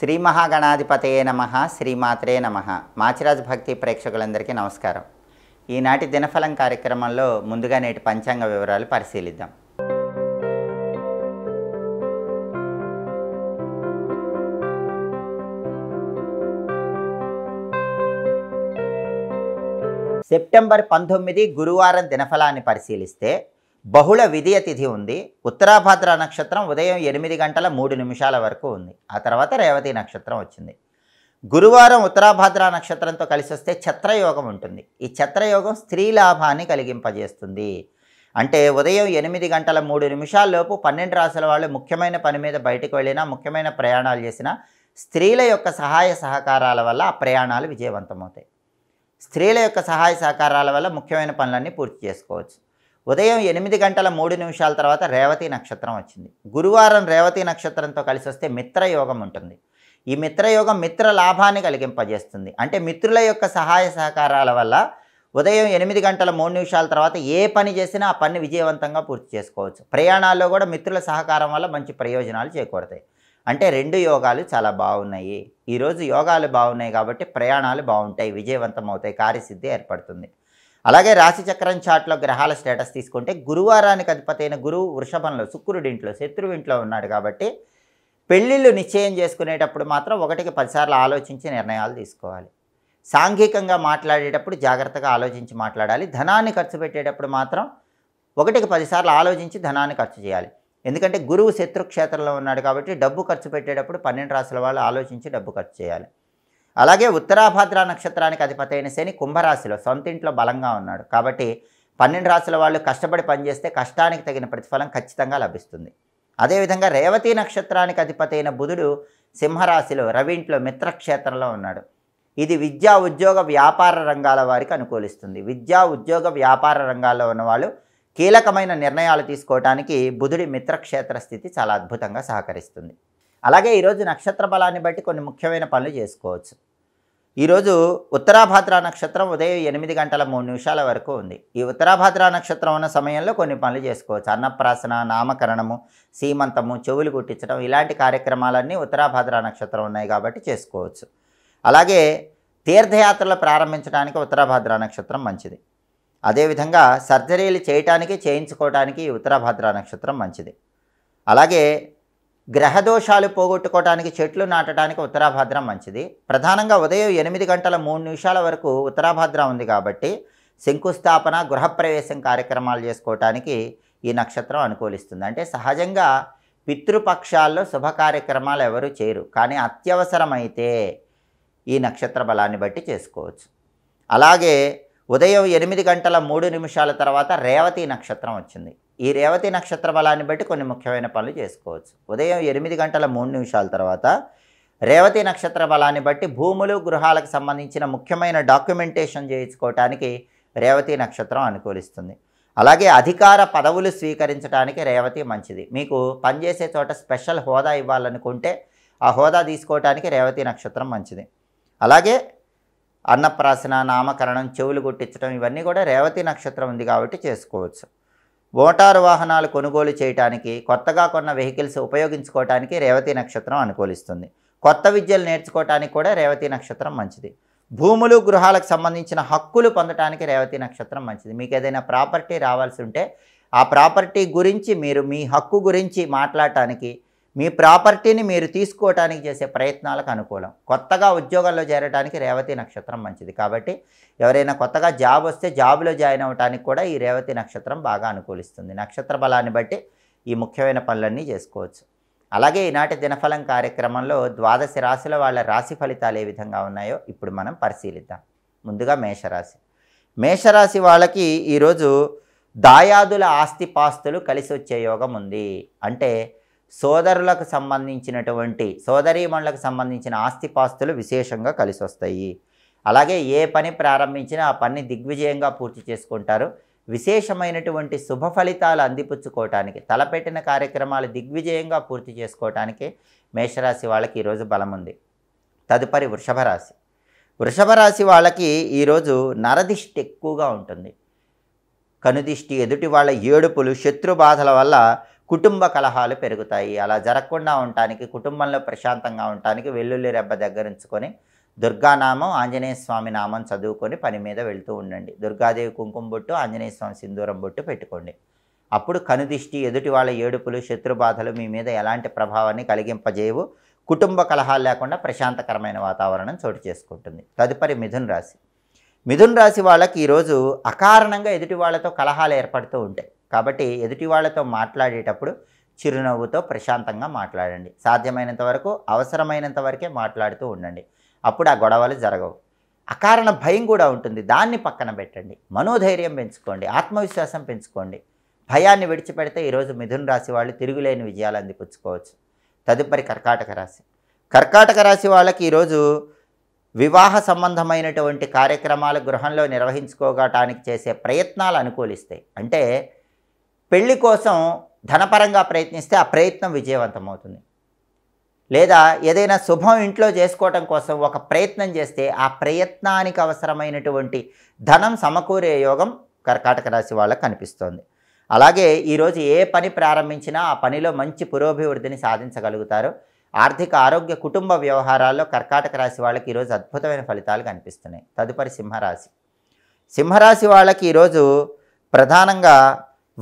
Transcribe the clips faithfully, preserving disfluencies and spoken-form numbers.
శ్రీ మహాగణాధిపతయే నమః, శ్రీమాత్రే నమః. మాచిరాజ్ భక్తి ప్రేక్షకులందరికీ నమస్కారం. ఈనాటి దినఫలం కార్యక్రమంలో ముందుగా నేటి పంచాంగ వివరాలు పరిశీలిద్దాం. సెప్టెంబర్ పంతొమ్మిది గురువారం దినఫలాన్ని పరిశీలిస్తే బహుళ విదియ తిథి ఉంది. ఉత్తరాభాద్ర నక్షత్రం ఉదయం ఎనిమిది గంటల మూడు నిమిషాల వరకు ఉంది. ఆ తర్వాత రేవతి నక్షత్రం వచ్చింది. గురువారం ఉత్తరాభాద్ర నక్షత్రంతో కలిసి వస్తే ఛత్రయోగం ఉంటుంది. ఈ ఛత్రయోగం స్త్రీ లాభాన్ని కలిగింపజేస్తుంది. అంటే ఉదయం ఎనిమిది గంటల మూడు నిమిషాల్లోపు పన్నెండు రాసుల వాళ్ళు ముఖ్యమైన పని మీద బయటకు వెళ్ళినా, ముఖ్యమైన ప్రయాణాలు చేసినా స్త్రీల యొక్క సహాయ సహకారాల వల్ల ఆ ప్రయాణాలు విజయవంతమవుతాయి. స్త్రీల యొక్క సహాయ సహకారాల వల్ల ముఖ్యమైన పనులన్నీ పూర్తి చేసుకోవచ్చు. ఉదయం ఎనిమిది గంటల మూడు నిమిషాల తర్వాత రేవతి నక్షత్రం వచ్చింది. గురువారం రేవతి నక్షత్రంతో కలిసి వస్తే మిత్రయోగం ఉంటుంది. ఈ మిత్రయోగం మిత్ర లాభాన్ని కలిగింపజేస్తుంది. అంటే మిత్రుల యొక్క సహాయ సహకారాల వల్ల ఉదయం ఎనిమిది గంటల మూడు నిమిషాల తర్వాత ఏ పని చేసినా ఆ పని విజయవంతంగా పూర్తి చేసుకోవచ్చు. ప్రయాణాల్లో కూడా మిత్రుల సహకారం వల్ల మంచి ప్రయోజనాలు చేకూరుతాయి. అంటే రెండు యోగాలు చాలా బాగున్నాయి. ఈరోజు యోగాలు బాగున్నాయి కాబట్టి ప్రయాణాలు బాగుంటాయి, విజయవంతం అవుతాయి, కార్యసిద్ధి ఏర్పడుతుంది. అలాగే రాశిచక్రం చార్ట్లో గ్రహాల స్టేటస్ తీసుకుంటే గురువారానికి అధిపతి అయిన గురువు వృషభంలో, శుక్రుడింట్లో, శత్రువింట్లో ఉన్నాడు కాబట్టి పెళ్ళిళ్ళు నిశ్చయం చేసుకునేటప్పుడు మాత్రం ఒకటికి పదిసార్లు ఆలోచించి నిర్ణయాలు తీసుకోవాలి. సాంఘికంగా మాట్లాడేటప్పుడు జాగ్రత్తగా ఆలోచించి మాట్లాడాలి. ధనాన్ని ఖర్చు పెట్టేటప్పుడు మాత్రం ఒకటికి పదిసార్లు ఆలోచించి ధనాన్ని ఖర్చు చేయాలి. ఎందుకంటే గురువు శత్రుక్షేత్రంలో ఉన్నాడు కాబట్టి డబ్బు ఖర్చు పెట్టేటప్పుడు పన్నెండు రాశుల వాళ్ళు ఆలోచించి డబ్బు ఖర్చు చేయాలి. అలాగే ఉత్తరాభాద్ర నక్షత్రానికి అధిపతి అయిన శని కుంభరాశిలో సొంతింట్లో బలంగా ఉన్నాడు కాబట్టి పన్నెండు రాశుల వాళ్ళు కష్టపడి పనిచేస్తే కష్టానికి తగిన ప్రతిఫలం ఖచ్చితంగా లభిస్తుంది. అదేవిధంగా రేవతి నక్షత్రానికి అధిపతి అయిన బుధుడు సింహరాశిలో రవింట్లో మిత్రక్షేత్రంలో ఉన్నాడు. ఇది విద్యా ఉద్యోగ వ్యాపార రంగాల వారికి అనుకూలిస్తుంది. విద్యా ఉద్యోగ వ్యాపార రంగాల్లో ఉన్నవాళ్ళు కీలకమైన నిర్ణయాలు తీసుకోవడానికి బుధుడి మిత్రక్షేత్ర స్థితి చాలా అద్భుతంగా సహకరిస్తుంది. అలాగే ఈరోజు నక్షత్ర బలాన్ని బట్టి కొన్ని ముఖ్యమైన పనులు చేసుకోవచ్చు. ఈరోజు ఉత్తరాభాద్ర నక్షత్రం ఉదయం ఎనిమిది గంటల మూడు నిమిషాల వరకు ఉంది. ఈ ఉత్తరాభాద్ర నక్షత్రం ఉన్న సమయంలో కొన్ని పనులు చేసుకోవచ్చు. అన్నప్రాసన, నామకరణము, సీమంతము, చెవులు కుట్టించడం ఇలాంటి కార్యక్రమాలన్నీ ఉత్తరాభాద్ర నక్షత్రం ఉన్నాయి కాబట్టి చేసుకోవచ్చు. అలాగే తీర్థయాత్రలు ప్రారంభించడానికి ఉత్తరాభాద్ర నక్షత్రం మంచిది. అదేవిధంగా సర్జరీలు చేయటానికి, చేయించుకోవడానికి ఉత్తరాభాద్ర నక్షత్రం మంచిది. అలాగే గ్రహదోషాలు పోగొట్టుకోవడానికి చెట్లు నాటడానికి ఉత్తరాభాద్ర మంచిది. ప్రధానంగా ఉదయం ఎనిమిది గంటల మూడు నిమిషాల వరకు ఉత్తరాభాద్ర ఉంది కాబట్టి శంకుస్థాపన, గృహప్రవేశం కార్యక్రమాలు చేసుకోవటానికి ఈ నక్షత్రం అనుకూలిస్తుంది. అంటే సహజంగా పితృపక్షాల్లో శుభ కార్యక్రమాలు ఎవరూ చేయరు, కానీ అత్యవసరమైతే ఈ నక్షత్ర బలాన్ని బట్టి చేసుకోవచ్చు. అలాగే ఉదయం ఎనిమిది గంటల మూడు నిమిషాల తర్వాత రేవతి నక్షత్రం వచ్చింది. ఈ రేవతి నక్షత్ర బలాన్ని బట్టి కొన్ని ముఖ్యమైన పనులు చేసుకోవచ్చు. ఉదయం ఎనిమిది గంటల మూడు నిమిషాల తర్వాత రేవతి నక్షత్ర బలాన్ని బట్టి భూములు, గృహాలకు సంబంధించిన ముఖ్యమైన డాక్యుమెంటేషన్ చేయించుకోవటానికి రేవతి నక్షత్రం అనుకూలిస్తుంది. అలాగే అధికార పదవులు స్వీకరించడానికి రేవతి మంచిది. మీకు పనిచేసే చోట స్పెషల్ హోదా ఇవ్వాలనుకుంటే ఆ హోదా తీసుకోవటానికి రేవతి నక్షత్రం మంచిది. అలాగే అన్నప్రాసన, నామకరణం, చెవులు గుట్టించడం ఇవన్నీ కూడా రేవతి నక్షత్రం ఉంది కాబట్టి చేసుకోవచ్చు. మోటారు వాహనాలు కొనుగోలు చేయడానికి, కొత్తగా కొన్న వెహికల్స్ ఉపయోగించుకోవటానికి రేవతి నక్షత్రం అనుకూలిస్తుంది. కొత్త విద్యలు నేర్చుకోవటానికి కూడా రేవతి నక్షత్రం మంచిది. భూములు, గృహాలకు సంబంధించిన హక్కులు పొందటానికి రేవతి నక్షత్రం మంచిది. మీకు ఏదైనా ప్రాపర్టీ రావాల్సి ఉంటే ఆ ప్రాపర్టీ గురించి, మీరు మీ హక్కు గురించి మాట్లాడటానికి, మీ ప్రాపర్టీని మీరు తీసుకోవటానికి చేసే ప్రయత్నాలకు అనుకూలం. కొత్తగా ఉద్యోగాల్లో చేరడానికి రేవతి నక్షత్రం మంచిది కాబట్టి ఎవరైనా కొత్తగా జాబ్ వస్తే జాబ్లో జాయిన్ అవ్వడానికి కూడా ఈ రేవతి నక్షత్రం బాగా అనుకూలిస్తుంది. నక్షత్ర బలాన్ని బట్టి ఈ ముఖ్యమైన పనులన్నీ చేసుకోవచ్చు. అలాగే ఈనాటి దినఫలం కార్యక్రమంలో ద్వాదశ రాశుల వాళ్ళ రాశి ఫలితాలు ఏ విధంగా ఉన్నాయో ఇప్పుడు మనం పరిశీలిద్దాం. ముందుగా మేషరాశి. మేషరాశి వాళ్ళకి ఈరోజు దాయాదుల ఆస్తిపాస్తులు కలిసి వచ్చే యోగం ఉంది. అంటే సోదరులకు సంబంధించినటువంటి, సోదరీమణులకు సంబంధించిన ఆస్తిపాస్తులు విశేషంగా కలిసి వస్తాయి. అలాగే ఏ పని ప్రారంభించినా ఆ పని దిగ్విజయంగా పూర్తి చేసుకుంటారు. విశేషమైనటువంటి శుభ ఫలితాలు అందిపుచ్చుకోవటానికి, తలపెట్టిన కార్యక్రమాలు దిగ్విజయంగా పూర్తి చేసుకోవటానికి మేషరాశి వాళ్ళకి ఈరోజు బలం ఉంది. తదుపరి వృషభ రాశి. వృషభ రాశి వాళ్ళకి ఈరోజు నరదిష్టి ఎక్కువగా ఉంటుంది. కనుదిష్టి, ఎదుటి వాళ్ళ ఏడుపులు, శత్రు బాధల వల్ల కుటుంబ కలహాలు పెరుగుతాయి. అలా జరగకుండా ఉండటానికి, కుటుంబంలో ప్రశాంతంగా ఉండటానికి వెల్లుల్లి రెబ్బ దగ్గరించుకొని దుర్గానామం, ఆంజనేయ స్వామి నామం చదువుకొని పని మీద వెళ్తూ ఉండండి. దుర్గాదేవి కుంకుమ బొట్టు, ఆంజనేయ స్వామి సింధూరం బొట్టు పెట్టుకోండి. అప్పుడు కనుదిష్టి, ఎదుటి వాళ్ళ ఏడుపులు, శత్రుబాధలు మీ మీద ఎలాంటి ప్రభావాన్ని కలిగింపజేయవు. కుటుంబ కలహాలు లేకుండా ప్రశాంతకరమైన వాతావరణం చోటు చేసుకుంటుంది. తదుపరి మిథున్ రాశి. మిథున్ రాశి వాళ్ళకి ఈరోజు అకారణంగా ఎదుటి వాళ్ళతో కలహాలు ఏర్పడుతూ ఉంటాయి. కాబట్టి ఎదుటి వాళ్ళతో మాట్లాడేటప్పుడు చిరునవ్వుతో ప్రశాంతంగా మాట్లాడండి. సాధ్యమైనంత వరకు, అవసరమైనంత వరకే మాట్లాడుతూ ఉండండి. అప్పుడు ఆ గొడవలు జరగవు. అకారణ భయం కూడా ఉంటుంది, దాన్ని పక్కన పెట్టండి. మనోధైర్యం పెంచుకోండి, ఆత్మవిశ్వాసం పెంచుకోండి. భయాన్ని విడిచిపెడితే ఈరోజు మిథున రాశి వాళ్ళు తిరుగులేని విజయాలు అందిపుచ్చుకోవచ్చు. తదుపరి కర్కాటక రాశి. కర్కాటక రాశి వాళ్ళకి ఈరోజు వివాహ సంబంధమైనటువంటి కార్యక్రమాలు గృహంలో నిర్వహించుకోవటానికి చేసే ప్రయత్నాలు అనుకూలిస్తాయి. అంటే పెళ్లి కోసం ధనపరంగా ప్రయత్నిస్తే ఆ ప్రయత్నం విజయవంతమవుతుంది. లేదా ఏదైనా శుభం ఇంట్లో చేసుకోవటం కోసం ఒక ప్రయత్నం చేస్తే ఆ ప్రయత్నానికి అవసరమైనటువంటి ధనం సమకూరే యోగం కర్కాటక రాశి వాళ్ళకు కనిపిస్తోంది. అలాగే ఈరోజు ఏ పని ప్రారంభించినా ఆ పనిలో మంచి పురోభివృద్ధిని సాధించగలుగుతారు. ఆర్థిక, ఆరోగ్య, కుటుంబ వ్యవహారాల్లో కర్కాటక రాశి వాళ్ళకి ఈరోజు అద్భుతమైన ఫలితాలు కనిపిస్తున్నాయి. తదుపరి సింహరాశి. సింహరాశి వాళ్ళకి ఈరోజు ప్రధానంగా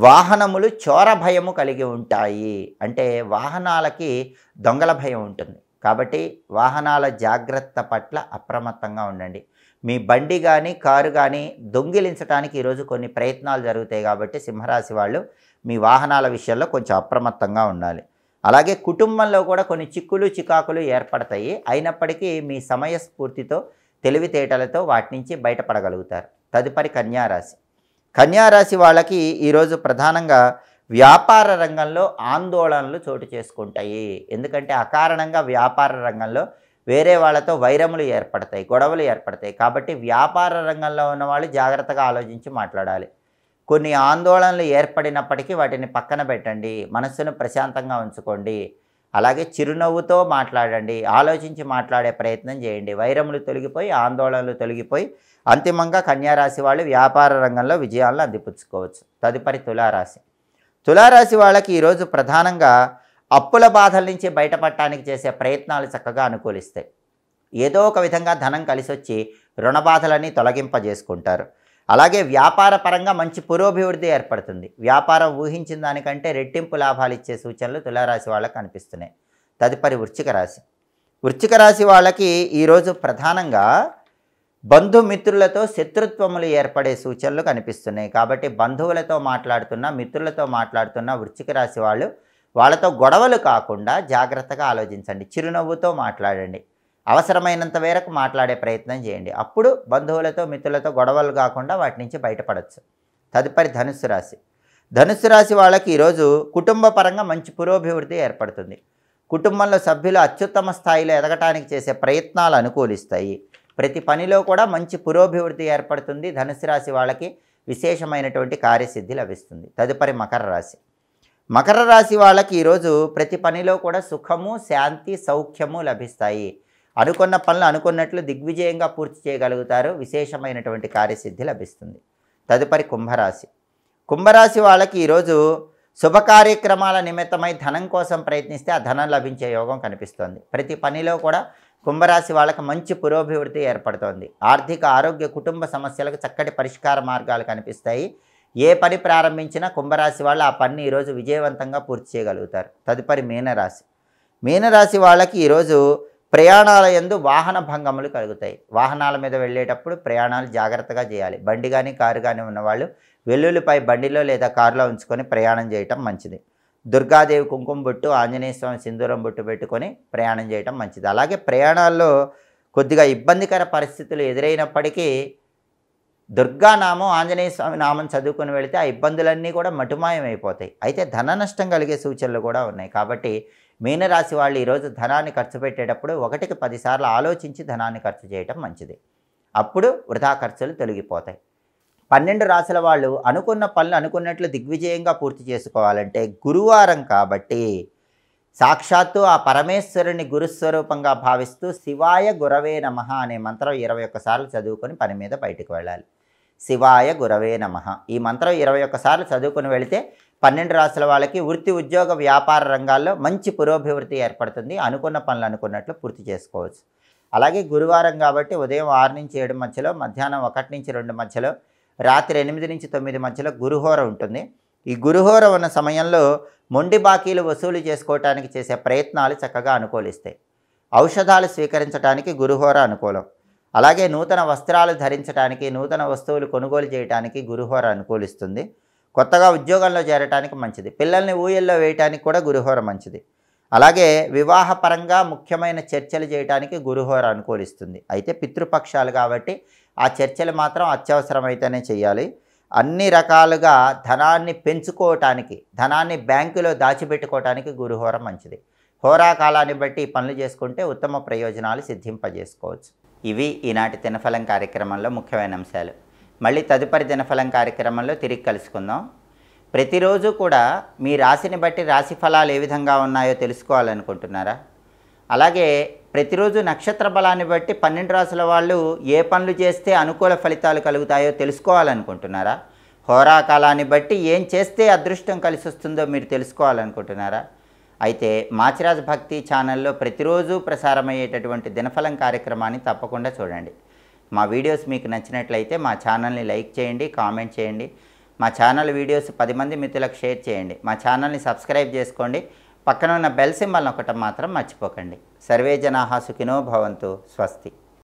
వాహనములు చోర భయము కలిగి ఉంటాయి. అంటే వాహనాలకి దొంగల భయం ఉంటుంది. కాబట్టి వాహనాల జాగ్రత్త పట్ల అప్రమత్తంగా ఉండండి. మీ బండి కానీ, కారు కానీ దొంగిలించడానికి ఈరోజు కొన్ని ప్రయత్నాలు జరుగుతాయి. కాబట్టి సింహరాశి వాళ్ళు మీ వాహనాల విషయంలో కొంచెం అప్రమత్తంగా ఉండాలి. అలాగే కుటుంబంలో కూడా కొన్ని చిక్కులు, చికాకులు ఏర్పడతాయి. అయినప్పటికీ మీ సమయస్ఫూర్తితో, తెలివితేటలతో వాటి నుంచి బయటపడగలుగుతారు. తదుపరి కన్యారాశి. కన్యారాశి వాళ్ళకి ఈరోజు ప్రధానంగా వ్యాపార రంగంలో ఆందోళనలు చోటు చేసుకుంటాయి. ఎందుకంటే అకారణంగా వ్యాపార రంగంలో వేరే వాళ్ళతో వైరములు ఏర్పడతాయి, గొడవలు ఏర్పడతాయి. కాబట్టి వ్యాపార రంగంలో ఉన్నవాళ్ళు జాగ్రత్తగా ఆలోచించి మాట్లాడాలి. కొన్ని ఆందోళనలు ఏర్పడినప్పటికీ వాటిని పక్కన పెట్టండి, మనస్సును ప్రశాంతంగా ఉంచుకోండి. అలాగే చిరునవ్వుతో మాట్లాడండి, ఆలోచించి మాట్లాడే ప్రయత్నం చేయండి. వైరములు తొలగిపోయి, ఆందోళనలు తొలగిపోయి అంతిమంగా కన్యారాశి వాళ్ళు వ్యాపార రంగంలో విజయాలను అందిపుచ్చుకోవచ్చు. తదుపరి తులారాశి. తులారాశి వాళ్ళకి ఈరోజు ప్రధానంగా అప్పుల బాధల నుంచి బయటపడటానికి చేసే ప్రయత్నాలు చక్కగా అనుకూలిస్తాయి. ఏదో ఒక విధంగా ధనం కలిసి వచ్చి రుణ బాధలని తొలగింపజేసుకుంటారు. అలాగే వ్యాపార పరంగా మంచి పురోభివృద్ధి ఏర్పడుతుంది. వ్యాపారం ఊహించిన దానికంటే రెట్టింపు లాభాలు ఇచ్చే సూచనలు తులారాశి వాళ్ళకు కనిపిస్తున్నాయి. తదుపరి వృశ్చిక రాశి. వృశ్చిక రాశి వాళ్ళకి ఈరోజు ప్రధానంగా బంధుమిత్రులతో శత్రుత్వములు ఏర్పడే సూచనలు కనిపిస్తున్నాయి. కాబట్టి బంధువులతో మాట్లాడుతున్న, మిత్రులతో మాట్లాడుతున్న వృశ్చిక రాశి వాళ్ళు వాళ్ళతో గొడవలు కాకుండా జాగ్రత్తగా ఆలోచించండి. చిరునవ్వుతో మాట్లాడండి, అవసరమైనంత మేరకు మాట్లాడే ప్రయత్నం చేయండి. అప్పుడు బంధువులతో, మిత్రులతో గొడవలు కాకుండా వాటి నుంచి బయటపడవచ్చు. తదుపరి ధనుస్సు రాశి. ధనుస్సు రాశి వాళ్ళకి ఈరోజు కుటుంబ పరంగా మంచి పురోభివృద్ధి ఏర్పడుతుంది. కుటుంబంలో సభ్యులు అత్యుత్తమ స్థాయిలో ఎదగటానికి చేసే ప్రయత్నాలు అనుకూలిస్తాయి. ప్రతి పనిలో కూడా మంచి పురోభివృద్ధి ఏర్పడుతుంది. ధనుస్సు రాశి వాళ్ళకి విశేషమైనటువంటి కార్యసిద్ధి లభిస్తుంది. తదుపరి మకర రాశి. మకర రాశి వాళ్ళకి ఈరోజు ప్రతి పనిలో కూడా సుఖము, శాంతి, సౌఖ్యము లభిస్తాయి. అనుకున్న పనులు అనుకున్నట్లు దిగ్విజయంగా పూర్తి చేయగలుగుతారు. విశేషమైనటువంటి కార్యసిద్ధి లభిస్తుంది. తదుపరి కుంభరాశి. కుంభరాశి వాళ్ళకి ఈరోజు శుభ కార్యక్రమాల నిమిత్తమై ధనం కోసం ప్రయత్నిస్తే ఆ ధనం లభించే యోగం కనిపిస్తోంది. ప్రతి పనిలో కూడా కుంభరాశి వాళ్ళకి మంచి పురోభివృద్ధి ఏర్పడుతోంది. ఆర్థిక, ఆరోగ్య, కుటుంబ సమస్యలకు చక్కటి పరిష్కార మార్గాలు కనిపిస్తాయి. ఏ పని ప్రారంభించినా కుంభరాశి వాళ్ళు ఆ పనిని ఈరోజు విజయవంతంగా పూర్తి చేయగలుగుతారు. తదుపరి మీనరాశి. మీనరాశి వాళ్ళకి ఈరోజు ప్రయాణాల యందు వాహన భంగములు కలుగుతాయి. వాహనాల మీద వెళ్ళేటప్పుడు ప్రయాణాలు జాగ్రత్తగా చేయాలి. బండి కానీ, కారు కానీ ఉన్నవాళ్ళు వెల్లుల్లిపై బండిలో లేదా కారులో ఉంచుకొని ప్రయాణం చేయటం మంచిది. దుర్గాదేవి కుంకుమ బొట్టు, ఆంజనేయ స్వామి సింధూరం బొట్టు పెట్టుకొని ప్రయాణం చేయటం మంచిది. అలాగే ప్రయాణాల్లో కొద్దిగా ఇబ్బందికర పరిస్థితులు ఎదురైనప్పటికీ దుర్గానామం, ఆంజనేయ స్వామి నామం చదువుకుని వెళితే ఆ ఇబ్బందులన్నీ కూడా మటుమాయమైపోతాయి. అయితే ధన నష్టం కలిగే సూచనలు కూడా ఉన్నాయి. కాబట్టి మీనరాశి వాళ్ళు ఈరోజు ధనాన్ని ఖర్చు పెట్టేటప్పుడు ఒకటికి పదిసార్లు ఆలోచించి ధనాన్ని ఖర్చు చేయటం మంచిది. అప్పుడు వృధా ఖర్చులు తొలగిపోతాయి. పన్నెండు రాశుల వాళ్ళు అనుకున్న పనులు అనుకున్నట్లు దిగ్విజయంగా పూర్తి చేసుకోవాలంటే గురువారం కాబట్టి సాక్షాత్తు ఆ పరమేశ్వరుని గురుస్వరూపంగా భావిస్తూ శివాయ గురవే నమః అనే మంత్రం ఇరవై ఒక్కసార్లు చదువుకొని పని మీద బయటకు వెళ్ళాలి. శివాయ గురవే నమః. ఈ మంత్రం ఇరవై ఒక్కసార్లు చదువుకుని వెళితే పన్నెండు రాసుల వాళ్ళకి వృత్తి, ఉద్యోగ, వ్యాపార రంగాల్లో మంచి పురోభివృద్ధి ఏర్పడుతుంది. అనుకున్న పనులు అనుకున్నట్లు పూర్తి చేసుకోవచ్చు. అలాగే గురువారం కాబట్టి ఉదయం ఆరు నుంచి ఏడు మధ్యలో, మధ్యాహ్నం ఒకటి నుంచి రెండు మధ్యలో, రాత్రి ఎనిమిది నుంచి తొమ్మిది మధ్యలో గురుహోర ఉంటుంది. ఈ గురుహోర ఉన్న సమయంలో మొండి బాకీలు వసూలు చేసుకోవటానికి చేసే ప్రయత్నాలు చక్కగా అనుకూలిస్తాయి. ఔషధాలు స్వీకరించడానికి గురుహోర అనుకూలం. అలాగే నూతన వస్త్రాలు ధరించడానికి, నూతన వస్తువులు కొనుగోలు చేయడానికి గురుహోర అనుకూలిస్తుంది. కొత్తగా ఉద్యోగంలో చేరడానికి మంచిది. పిల్లల్ని ఊయల్లో వేయటానికి కూడా గురుహోర మంచిది. అలాగే వివాహపరంగా ముఖ్యమైన చర్చలు చేయడానికి గురుహోర అనుకూలిస్తుంది. అయితే పితృపక్షాలు కాబట్టి ఆ చర్చలు మాత్రం అత్యవసరమైతేనే చేయాలి. అన్ని రకాలుగా ధనాన్ని పెంచుకోవటానికి, ధనాన్ని బ్యాంకులో దాచిపెట్టుకోవటానికి గురుహోర మంచిది. హోరాకాలాన్ని బట్టి పనులు చేసుకుంటే ఉత్తమ ప్రయోజనాలు సిద్ధింపజేసుకోవచ్చు. ఇవి ఈనాటి దినఫలం కార్యక్రమంలో ముఖ్యమైన అంశాలు. మళ్ళీ తదుపరి దినఫలం కార్యక్రమంలో తిరిగి కలుసుకుందాం. ప్రతిరోజు కూడా మీ రాశిని బట్టి రాశి ఫలాలు ఏ విధంగా ఉన్నాయో తెలుసుకోవాలనుకుంటున్నారా? అలాగే ప్రతిరోజు నక్షత్ర బలాన్ని బట్టి పన్నెండు రాసుల వాళ్ళు ఏ పనులు చేస్తే అనుకూల ఫలితాలు కలుగుతాయో తెలుసుకోవాలనుకుంటున్నారా? హోరాకాలాన్ని బట్టి ఏం చేస్తే అదృష్టం కలిసి వస్తుందో మీరు తెలుసుకోవాలనుకుంటున్నారా? అయితే మాచిరాజ్ భక్తి ఛానల్లో ప్రతిరోజు ప్రసారమయ్యేటటువంటి దినఫలం కార్యక్రమాన్ని తప్పకుండా చూడండి. మా వీడియోస్ మీకు నచ్చినట్లయితే మా ఛానల్ని లైక్ చేయండి, కామెంట్ చేయండి. మా ఛానల్ వీడియోస్ పది మంది మిత్రులకు షేర్ చేయండి. మా ఛానల్ని సబ్స్క్రైబ్ చేసుకోండి. పక్కన ఉన్న బెల్ సింబల్ నొక్కటం మాత్రం మర్చిపోకండి. సర్వే జనాః సుఖినో భవంతు. స్వస్తి.